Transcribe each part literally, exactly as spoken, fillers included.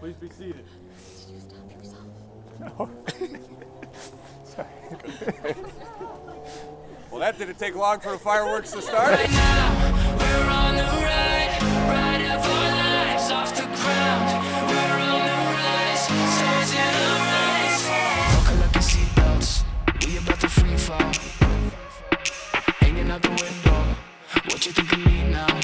Please be seated. Did you stop yourself? No. Sorry. Well, that didn't take long for the fireworks to start. Right now, we're on the ride, ride of our lives off the ground. We're on the rise, stars in our eyes. Buckle up your seatbelts, we about to free fall. Hanging out the window, what you think of me now?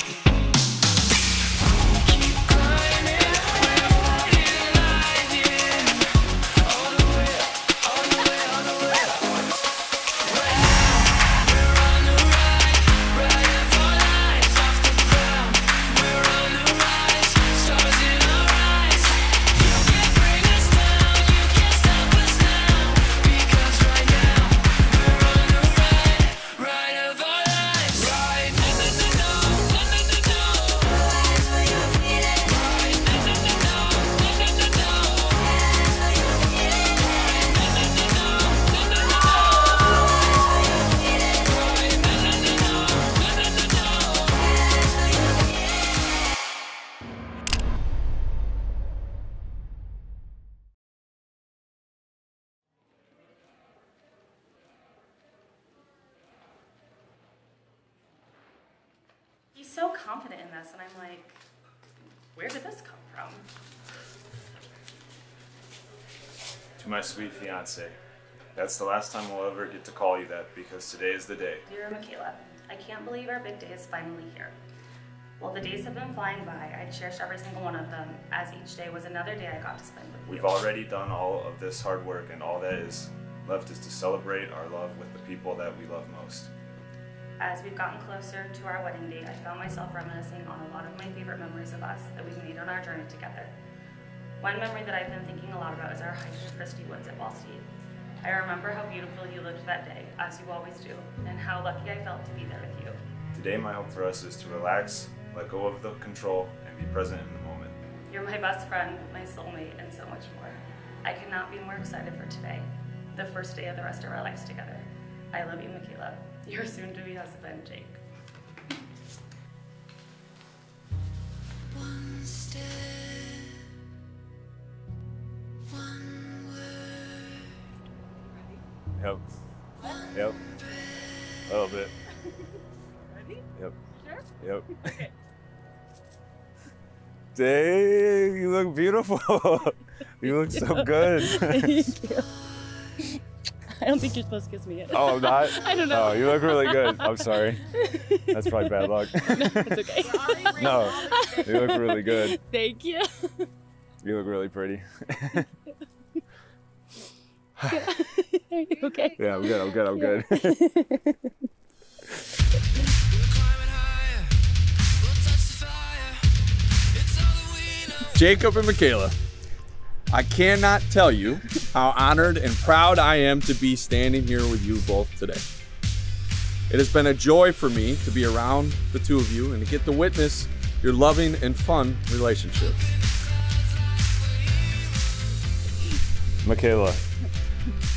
So confident in this, and I'm like, where did this come from? To my sweet fiance, that's the last time we'll ever get to call you that, because today is the day. Dear Mikayla, I can't believe our big day is finally here. While the days have been flying by, I cherish every single one of them, as each day was another day I got to spend with you. We've already done all of this hard work, and all that is left is to celebrate our love with the people that we love most. As we've gotten closer to our wedding date, I found myself reminiscing on a lot of my favorite memories of us that we've made on our journey together. One memory that I've been thinking a lot about is our hike to Christie Woods at Ball State. I remember how beautiful you looked that day, as you always do, and how lucky I felt to be there with you. Today, my hope for us is to relax, let go of the control, and be present in the moment. You're my best friend, my soulmate, and so much more. I could not be more excited for today, the first day of the rest of our lives together. I love you, Mikayla. Your soon-to-be husband, Jake. One step, one word. Ready? Yep. Yep. A little bit. Ready? Yep. Sure? Yep. Okay. Dang, you look beautiful. You look so good. Thank you. I don't think you're supposed to kiss me yet. Oh, I'm not? I don't know. Oh, you look really good. I'm sorry. That's probably bad luck. No, it's okay. No, you look really good. Thank you. You look really pretty. Are you okay? Yeah, I'm good. I'm good. I'm yeah. good. Jacob and Mikayla, I cannot tell you how honored and proud I am to be standing here with you both today. It has been a joy for me to be around the two of you and to get to witness your loving and fun relationship. Mikayla,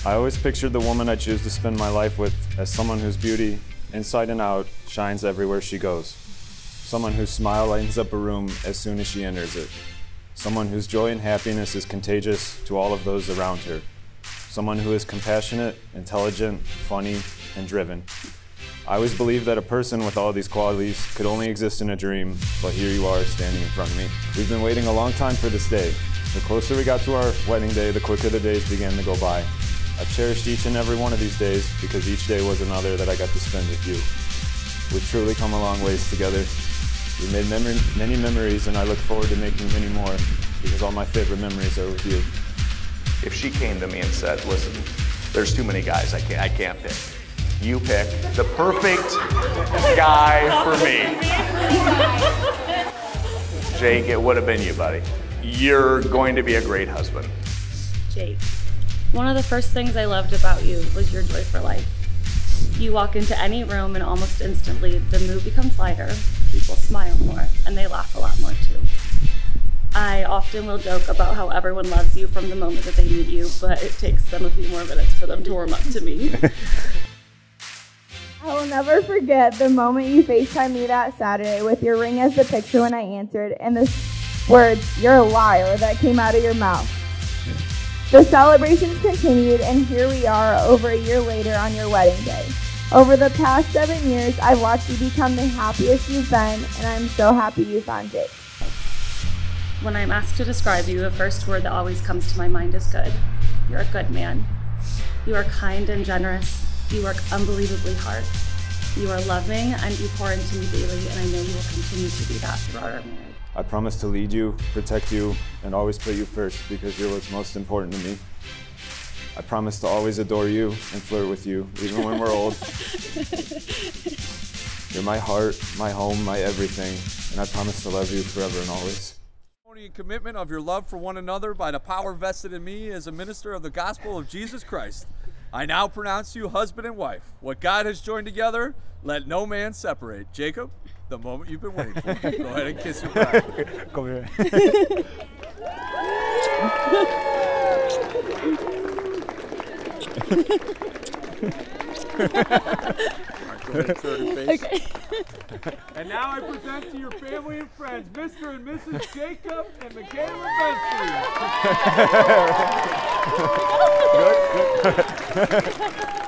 I always pictured the woman I choose to spend my life with as someone whose beauty, inside and out, shines everywhere she goes. Someone whose smile lightens up a room as soon as she enters it. Someone whose joy and happiness is contagious to all of those around her. Someone who is compassionate, intelligent, funny, and driven. I always believed that a person with all these qualities could only exist in a dream, but here you are standing in front of me. We've been waiting a long time for this day. The closer we got to our wedding day, the quicker the days began to go by. I've cherished each and every one of these days because each day was another that I got to spend with you. We've truly come a long ways together. We made mem many memories, and I look forward to making many more, because all my favorite memories are with you. If she came to me and said, listen, there's too many guys I can't, I can't pick. You pick the perfect guy for me. Jake, it would have been you, buddy. You're going to be a great husband. Jake, one of the first things I loved about you was your joy for life. You walk into any room and almost instantly the mood becomes lighter, people smile more, and they laugh a lot more too. I often will joke about how everyone loves you from the moment that they meet you, but it takes some of you more minutes for them to warm up to me. I will never forget the moment you FaceTimed me that Saturday with your ring as the picture when I answered, and the words, "You're a liar," that came out of your mouth. The celebrations continued, and here we are over a year later on your wedding day. Over the past seven years, I've watched you become the happiest you've been, and I'm so happy you found it. When I'm asked to describe you, the first word that always comes to my mind is good. You're a good man. You are kind and generous. You work unbelievably hard. You are loving, and you pour into me daily, and I know you will continue to do that throughout our marriage. I promise to lead you, protect you, and always put you first because you're what's most important to me. I promise to always adore you and flirt with you, even when we're old. You're my heart, my home, my everything, and I promise to love you forever and always. And commitment of your love for one another by the power vested in me as a minister of the gospel of Jesus Christ. I now pronounce you husband and wife. What God has joined together, let no man separate. Jacob, the moment you've been waiting for. Go ahead and kiss your bride. Come here. Okay. And now I present to your family and friends, Mister and Missus Jacob and Mikayla Bensley. Good, good.